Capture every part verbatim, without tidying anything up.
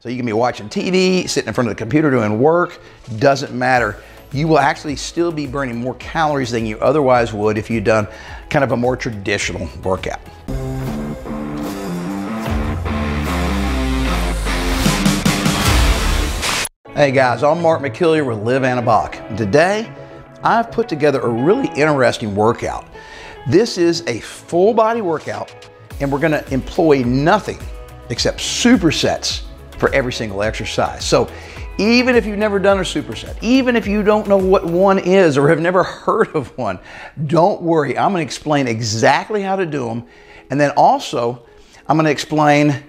So you can be watching T V, sitting in front of the computer doing work, doesn't matter. You will actually still be burning more calories than you otherwise would if you'd done kind of a more traditional workout. Hey guys, I'm Mark McKillier with Live Anabolic. Today, I've put together a really interesting workout. This is a full body workout, and we're gonna employ nothing except supersets for every single exercise. So even if you've never done a superset, even if you don't know what one is or have never heard of one, don't worry, I'm gonna explain exactly how to do them. And then also, I'm gonna explain,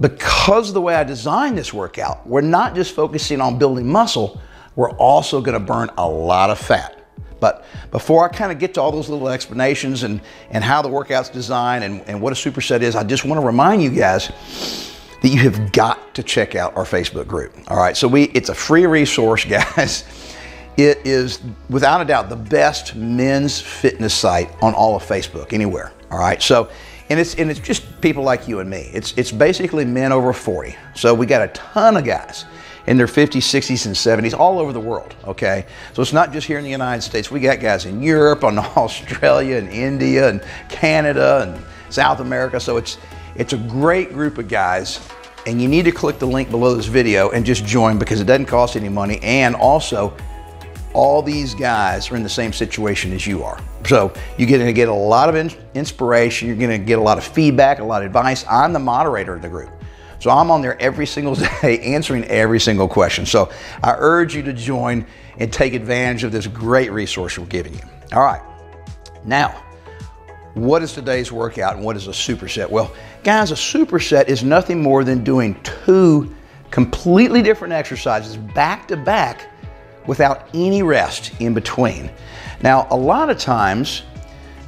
because of the way I designed this workout, we're not just focusing on building muscle, we're also gonna burn a lot of fat. But before I kind of get to all those little explanations and, and how the workout's designed and, and what a superset is, I just wanna remind you guys that you have got to check out our Facebook group. All right, so we it's a free resource, guys. It is, without a doubt, the best men's fitness site on all of Facebook, anywhere, all right? So. And it's, and it's just people like you and me. It's, it's basically men over forty. So we got a ton of guys in their fifties, sixties, and seventies all over the world, okay? So it's not just here in the United States. We got guys in Europe, on Australia, and India, and Canada, and South America. So it's, it's a great group of guys. And you need to click the link below this video and just join, because it doesn't cost any money. And also, all these guys are in the same situation as you are. So you're gonna get a lot of in inspiration, you're gonna get a lot of feedback, a lot of advice. I'm the moderator of the group. So I'm on there every single day answering every single question. So I urge you to join and take advantage of this great resource we're giving you. All right, now, what is today's workout and what is a superset? Well, guys, a superset is nothing more than doing two completely different exercises back to back without any rest in between. Now, a lot of times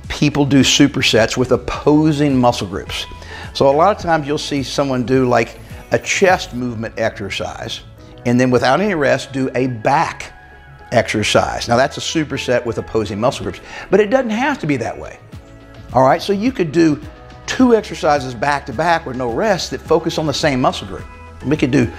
people do supersets with opposing muscle groups. So a lot of times you'll see someone do like a chest movement exercise and then without any rest do a back exercise. Now that's a superset with opposing muscle groups, but it doesn't have to be that way. All right, so you could do two exercises back to back with no rest that focus on the same muscle group. We could do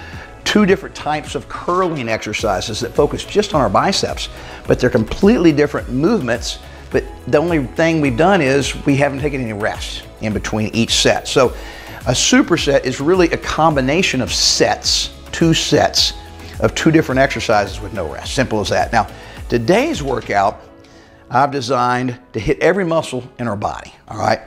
two different types of curling exercises that focus just on our biceps, but they're completely different movements, but the only thing we've done is we haven't taken any rest in between each set. So a superset is really a combination of sets, two sets of two different exercises with no rest, simple as that. Now, today's workout I've designed to hit every muscle in our body, all right?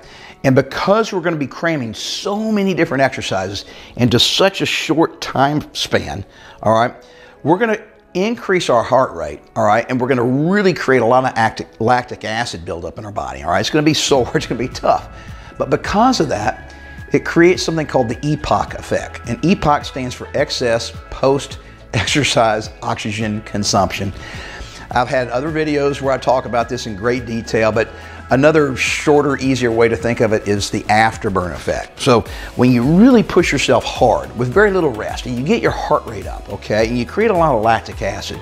And because we're gonna be cramming so many different exercises into such a short time span, all right, we're gonna increase our heart rate, all right, and we're gonna really create a lot of lactic acid buildup in our body, all right? It's gonna be sore, it's gonna be tough. But because of that, it creates something called the E P O C effect. And E P O C stands for excess post-exercise oxygen consumption. I've had other videos where I talk about this in great detail, but another shorter, easier way to think of it is the afterburn effect. So when you really push yourself hard with very little rest and you get your heart rate up, okay, and you create a lot of lactic acid,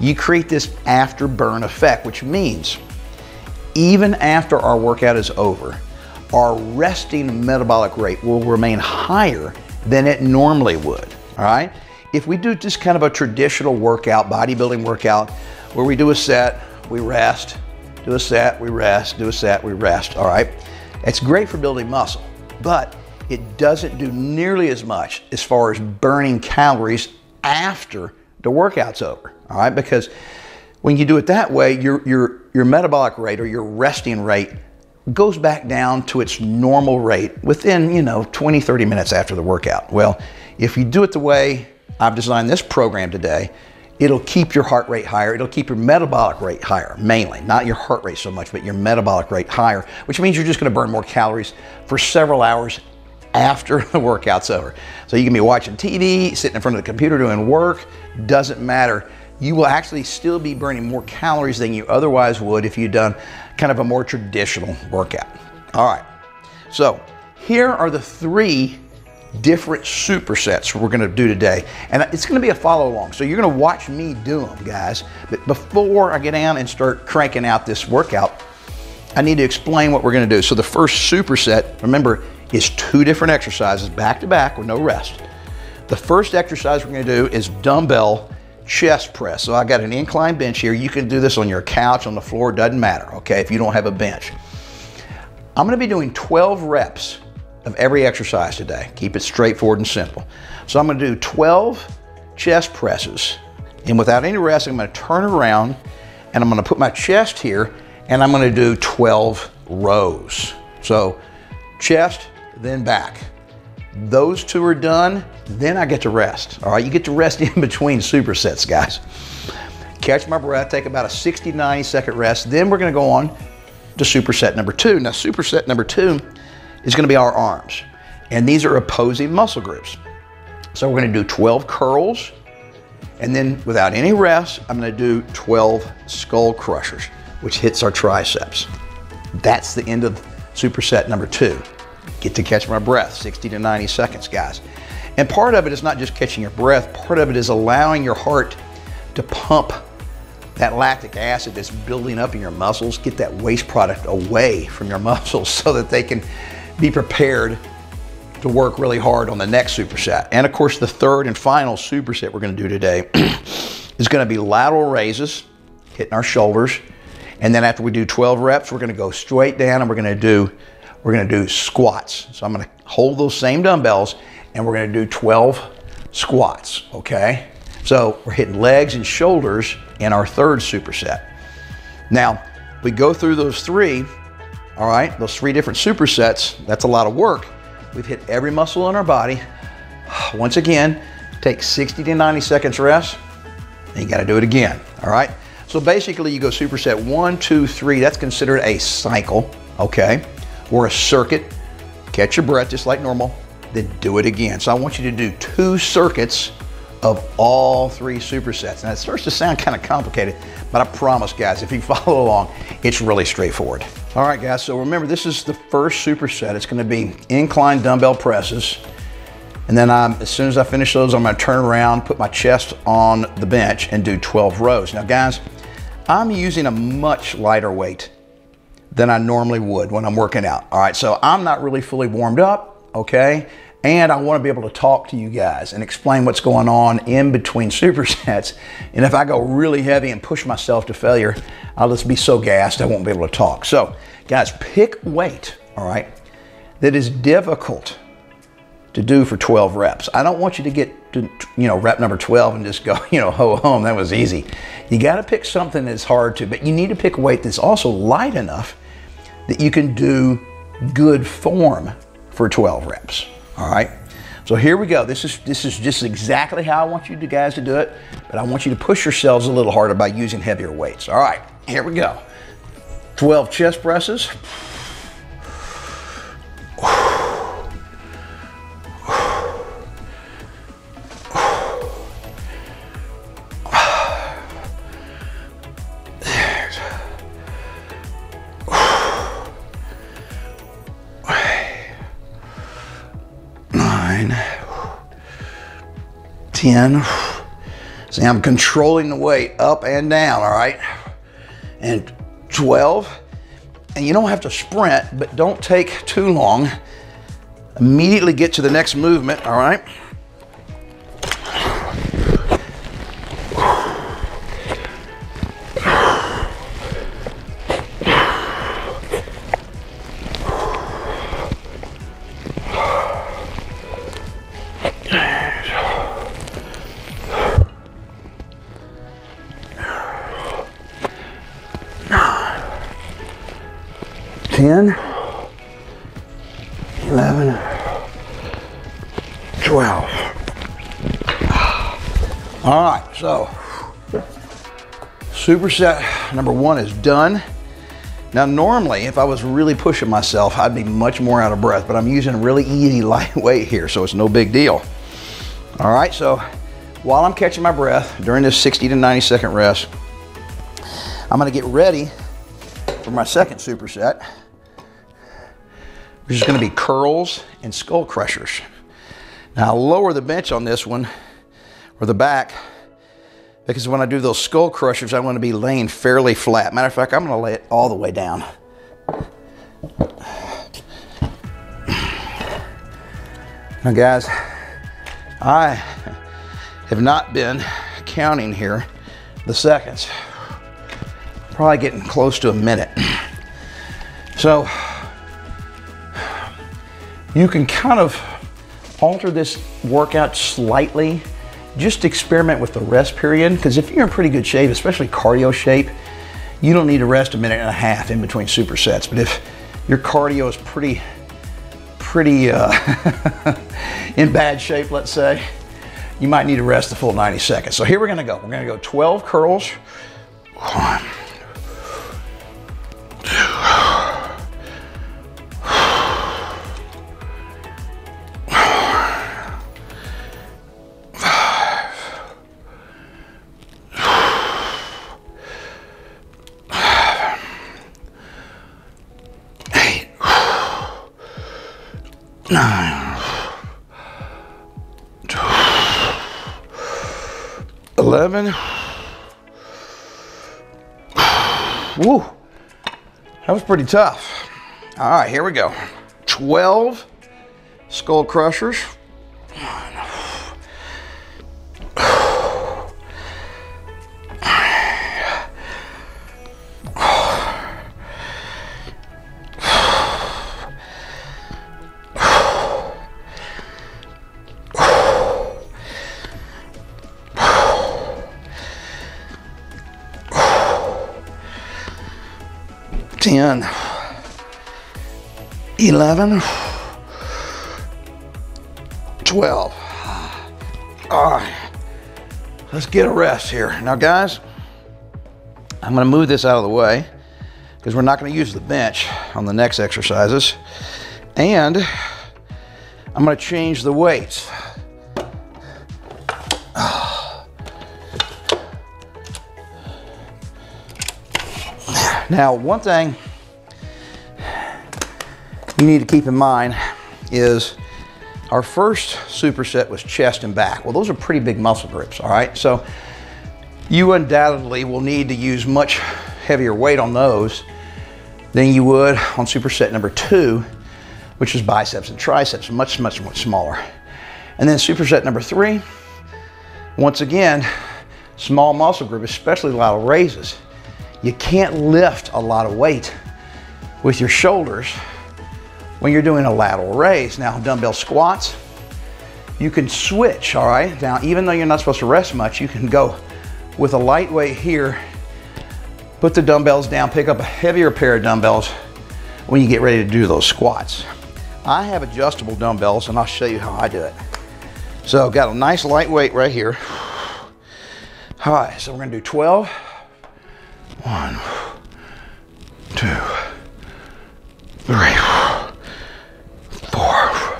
you create this afterburn effect, which means even after our workout is over, our resting metabolic rate will remain higher than it normally would, all right? If we do just kind of a traditional workout, bodybuilding workout, where we do a set, we rest, do a set, we rest, do a set, we rest, all right? It's great for building muscle, but it doesn't do nearly as much as far as burning calories after the workout's over, all right? Because when you do it that way, your, your, your metabolic rate or your resting rate goes back down to its normal rate within, you know, twenty, thirty minutes after the workout. Well, if you do it the way I've designed this program today, it'll keep your heart rate higher. It'll keep your metabolic rate higher, mainly. Not your heart rate so much, but your metabolic rate higher, which means you're just gonna burn more calories for several hours after the workout's over. So you can be watching T V, sitting in front of the computer doing work, doesn't matter. You will actually still be burning more calories than you otherwise would if you'd done kind of a more traditional workout. All right, so here are the three different supersets we're gonna do today. And it's gonna be a follow along. So you're gonna watch me do them, guys. But before I get down and start cranking out this workout, I need to explain what we're gonna do. So the first superset, remember, is two different exercises back to back with no rest. The first exercise we're going to do is dumbbell chest press. So I got an incline bench here. You can do this on your couch, on the floor, doesn't matter, okay, if you don't have a bench. I'm going to be doing twelve reps of every exercise today. Keep it straightforward and simple. So I'm going to do twelve chest presses, and without any rest, I'm going to turn around and I'm going to put my chest here and I'm going to do twelve rows. So chest, then back. Those two are done, then I get to rest. All right, you get to rest in between supersets, guys. Catch my breath, take about a sixty, ninety second rest, then we're going to go on to superset number two. Now superset number two is going to be our arms, and these are opposing muscle groups. So we're going to do twelve curls, and then without any rest, I'm going to do twelve skull crushers, which hits our triceps. That's the end of superset number two. Get to catch my breath, sixty to ninety seconds, guys. And part of it is not just catching your breath, part of it is allowing your heart to pump that lactic acid that's building up in your muscles. Get that waste product away from your muscles so that they can be prepared to work really hard on the next superset. And of course, the third and final superset we're gonna do today is gonna be lateral raises, hitting our shoulders. And then after we do twelve reps, we're gonna go straight down and we're gonna do, we're gonna do squats. So I'm gonna hold those same dumbbells and we're gonna do twelve squats, okay? So we're hitting legs and shoulders in our third superset. Now, we go through those three, all right, those three different supersets, that's a lot of work. We've hit every muscle in our body. Once again, take sixty to ninety seconds rest, and you gotta do it again, all right? So basically you go superset one, two, three, that's considered a cycle, okay? Or a circuit, catch your breath just like normal, then do it again. So I want you to do two circuits of all three supersets. Now it starts to sound kind of complicated, but I promise guys, if you follow along, it's really straightforward. All right guys, so remember this is the first superset. It's gonna be incline dumbbell presses. And then I'm, as soon as I finish those, I'm gonna turn around, put my chest on the bench and do twelve rows. Now guys, I'm using a much lighter weight than I normally would when I'm working out. All right, so I'm not really fully warmed up, okay? And I want to be able to talk to you guys and explain what's going on in between supersets. And if I go really heavy and push myself to failure, I'll just be so gassed I won't be able to talk. So guys, pick weight, all right, that is difficult to do for twelve reps. I don't want you to get to, you know, rep number twelve and just go, you know, ho hum, that was easy. You got to pick something that's hard to, but you need to pick weight that's also light enough that you can do good form for twelve reps. All right, so here we go. This is this is just exactly how I want you guys to do it, but I want you to push yourselves a little harder by using heavier weights. All right, here we go. twelve chest presses. ten. See, I'm controlling the weight up and down, all right? And twelve. And you don't have to sprint, but don't take too long. Immediately get to the next movement, all right? ten, eleven, twelve. All right, so superset number one is done. Now, normally, if I was really pushing myself, I'd be much more out of breath, but I'm using a really easy, lightweight here, so it's no big deal. All right, so while I'm catching my breath during this sixty to ninety second rest, I'm gonna get ready for my second superset, which is going to be curls and skull crushers. Now I'll lower the bench on this one, or the back, because when I do those skull crushers, I want to be laying fairly flat. Matter of fact, I'm going to lay it all the way down. Now guys, I have not been counting here the seconds. Probably getting close to a minute. So you can kind of alter this workout slightly. Just experiment with the rest period, because if you're in pretty good shape, especially cardio shape, you don't need to rest a minute and a half in between supersets. But if your cardio is pretty, pretty uh, in bad shape, let's say, you might need to rest the full ninety seconds. So here we're gonna go. We're gonna go twelve curls. One, nine, eleven. Woo, that was pretty tough. All right, here we go. twelve skull crushers. ten, eleven, twelve. All right, let's get a rest here. Now guys, I'm gonna move this out of the way because we're not gonna use the bench on the next exercises. And I'm gonna change the weights. Now, one thing you need to keep in mind is our first superset was chest and back. Well, those are pretty big muscle groups, all right? So you undoubtedly will need to use much heavier weight on those than you would on superset number two, which is biceps and triceps, much, much, much smaller. And then superset number three, once again, small muscle group, especially lateral raises. You can't lift a lot of weight with your shoulders when you're doing a lateral raise. Now, dumbbell squats, you can switch, all right? Now, even though you're not supposed to rest much, you can go with a light weight here, put the dumbbells down, pick up a heavier pair of dumbbells when you get ready to do those squats. I have adjustable dumbbells, and I'll show you how I do it. So, got a nice light weight right here. All right, so we're gonna do twelve. One, two, three, four,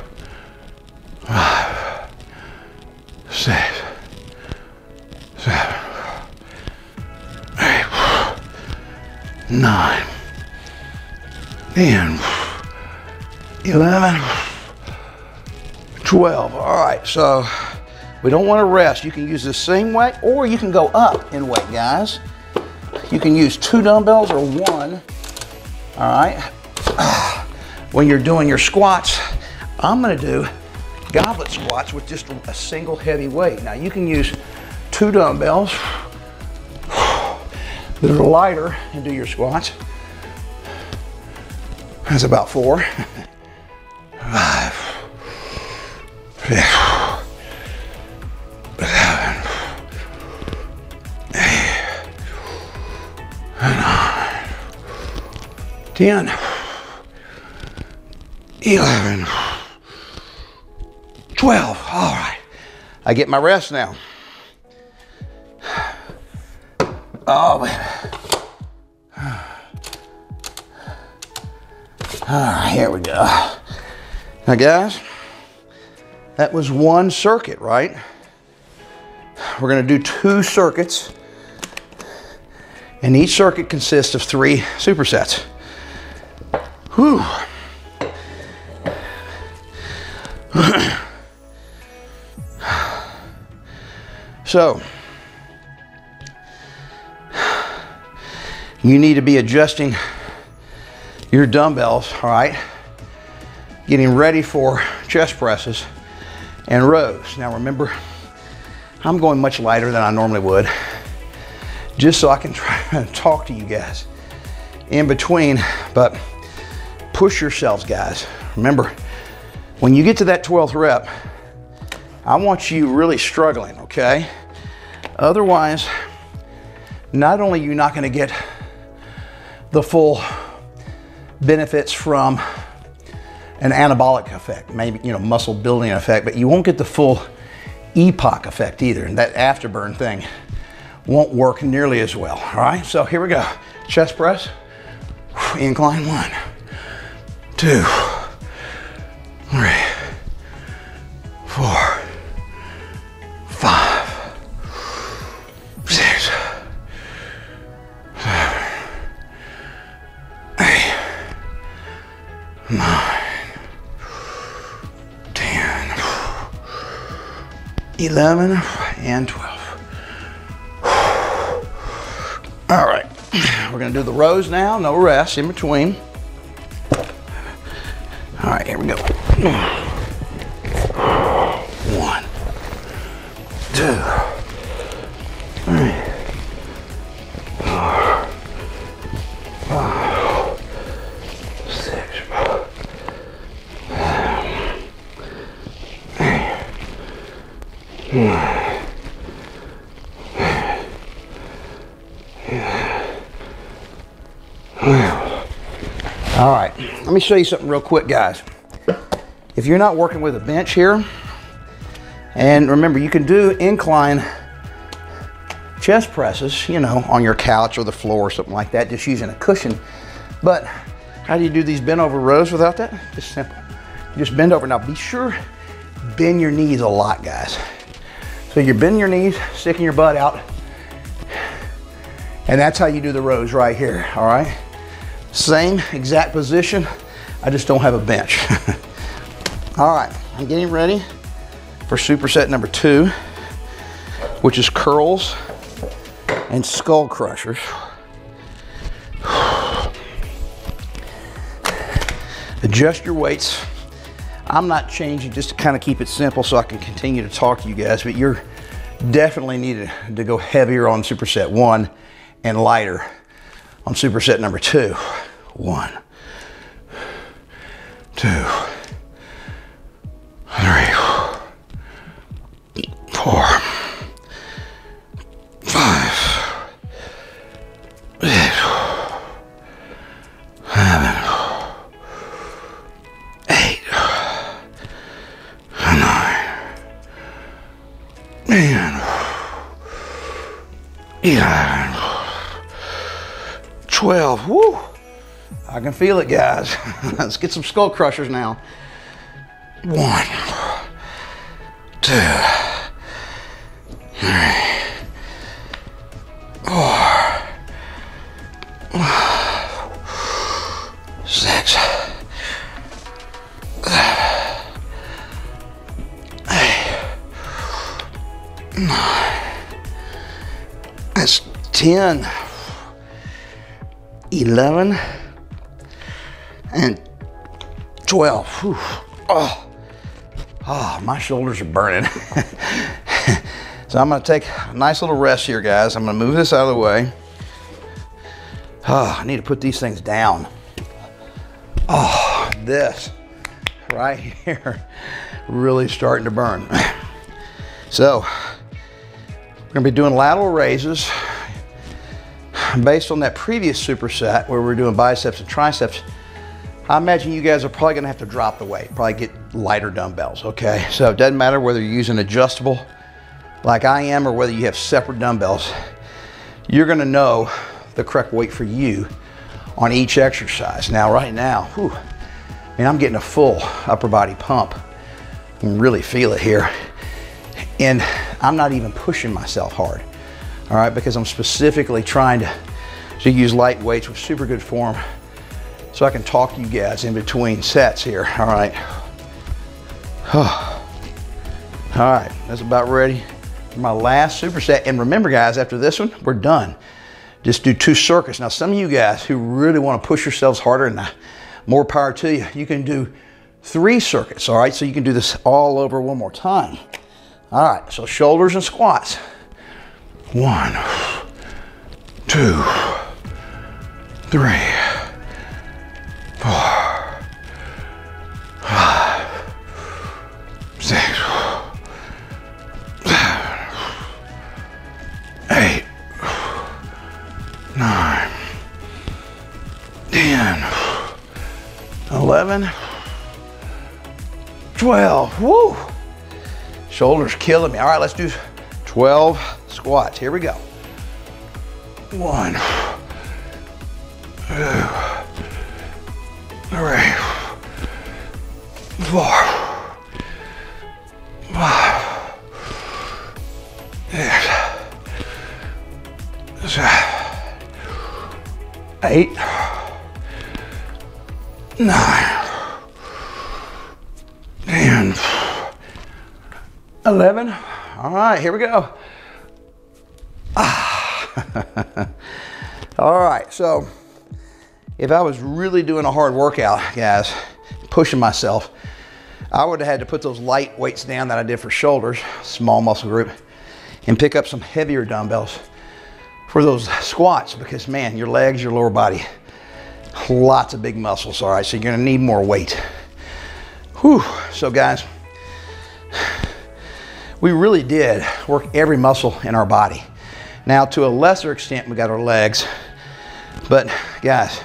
five, six, seven, eight, nine, ten, eleven, twelve. All right, so we don't want to rest. You can use the same weight, or you can go up in weight, guys. You can use two dumbbells or one, all right? When you're doing your squats, I'm gonna do goblet squats with just a single heavy weight. Now you can use two dumbbells that are lighter and do your squats. That's about four. Five, six, seven, nine, ten, eleven, twelve. All right, I get my rest now. Oh, man. All right, here we go. Now, guys, that was one circuit, right? We're gonna do two circuits. And each circuit consists of three supersets. Whew. So, you need to be adjusting your dumbbells, all right? Getting ready for chest presses and rows. Now remember, I'm going much lighter than I normally would, just so I can try and talk to you guys in between, but push yourselves, guys. Remember, when you get to that twelfth rep, I want you really struggling, okay? Otherwise, not only are you not gonna get the full benefits from an anabolic effect, maybe, you know, muscle building effect, but you won't get the full E P O C effect either, and that afterburn thing won't work nearly as well, all right? So here we go. Chest press, incline, one, two, three, four, five, six, seven, eight, nine, ten, eleven, and twelve. All right, we're gonna do the rows now, no rest in between. All right, here we go. One, two, three, four, five, six, seven, eight, nine. All right, let me show you something real quick, guys. If you're not working with a bench here, and remember, you can do incline chest presses, you know, on your couch or the floor or something like that, just using a cushion. But how do you do these bent over rows without that? Just simple. You just bend over. Now be sure, bend your knees a lot, guys. So you're bending your knees, sticking your butt out, and that's how you do the rows right here, all right? Same exact position, I just don't have a bench. All right, I'm getting ready for superset number two, which is curls and skull crushers. Adjust your weights. I'm not changing, just to kind of keep it simple so I can continue to talk to you guys, but you're definitely needed to go heavier on superset one and lighter on superset number two. One, two, three, four, five, six, seven, eight, nine, ten, eleven, twelve, woo! I can feel it, guys. Let's get some skull crushers now. One, two, three, four, six, seven, eight, nine. That's ten. eleven and twelve. Whew. Oh, oh, my shoulders are burning. So I'm gonna take a nice little rest here, guys. I'm gonna move this out of the way. Oh, I need to put these things down. Oh, this right here really starting to burn. So we're gonna be doing lateral raises based on that previous superset where we were doing biceps and triceps. I imagine you guys are probably gonna have to drop the weight, probably get lighter dumbbells, okay? So it doesn't matter whether you're using adjustable like I am or whether you have separate dumbbells, you're gonna know the correct weight for you on each exercise. Now, right now, whew, man, I'm getting a full upper body pump. I can really feel it here. And I'm not even pushing myself hard. All right, because I'm specifically trying to, to use light weights with super good form so I can talk to you guys in between sets here, all right. Oh. All right, that's about ready for my last superset. And remember, guys, after this one, we're done. Just do two circuits. Now, some of you guys who really want to push yourselves harder, and more power to you, you can do three circuits, all right? So you can do this all over one more time. All right, so shoulders and squats. One, two, three, four, five, six, seven, eight, nine, ten, eleven, twelve. Woo! Shoulders killing me. All right, let's do twelve squats. Here we go. One, two, three, four, five, six, seven, eight, nine, ten, eleven. All right, here we go. Ah. All right, so if I was really doing a hard workout, guys, pushing myself, I would have had to put those light weights down that I did for shoulders, small muscle group, and pick up some heavier dumbbells for those squats because, man, your legs, your lower body, lots of big muscles, all right? So you're gonna need more weight. Whew, so guys, we really did work every muscle in our body. Now, to a lesser extent, we got our legs, but guys,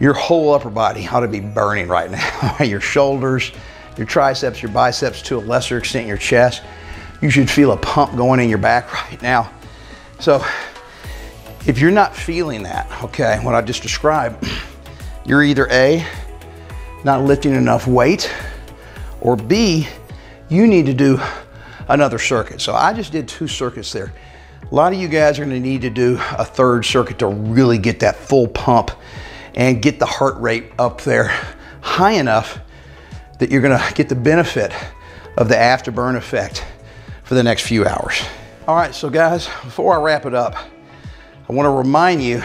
your whole upper body ought to be burning right now. Your shoulders, your triceps, your biceps, to a lesser extent, your chest. You should feel a pump going in your back right now. So if you're not feeling that, okay, what I just described, you're either A, not lifting enough weight, or B, you need to do another circuit. So I just did two circuits there. A lot of you guys are gonna need to do a third circuit to really get that full pump and get the heart rate up there high enough that you're gonna get the benefit of the afterburn effect for the next few hours. All right, so guys, before I wrap it up, I wanna remind you,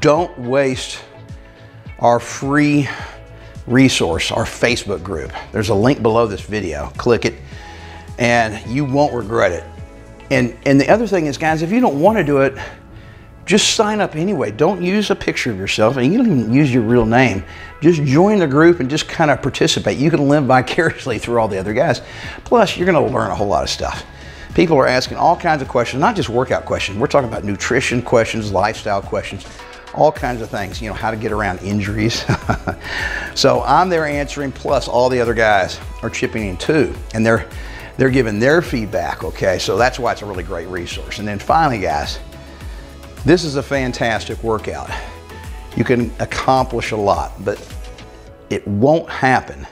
don't waste our free resource, our Facebook group. There's a link below this video, click it, and you won't regret it. And, and the other thing is, guys, if you don't want to do it, just sign up anyway. Don't use a picture of yourself, and you don't even use your real name. Just join the group and just kind of participate. You can live vicariously through all the other guys. Plus, you're going to learn a whole lot of stuff. People are asking all kinds of questions, not just workout questions. We're talking about nutrition questions, lifestyle questions, all kinds of things, you know, how to get around injuries. So I'm there answering, plus all the other guys are chipping in too, and they're They're giving their feedback, okay? So that's why it's a really great resource. And then finally, guys, this is a fantastic workout. You can accomplish a lot, but it won't happen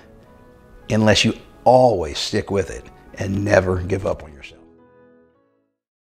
unless you always stick with it and never give up on yourself.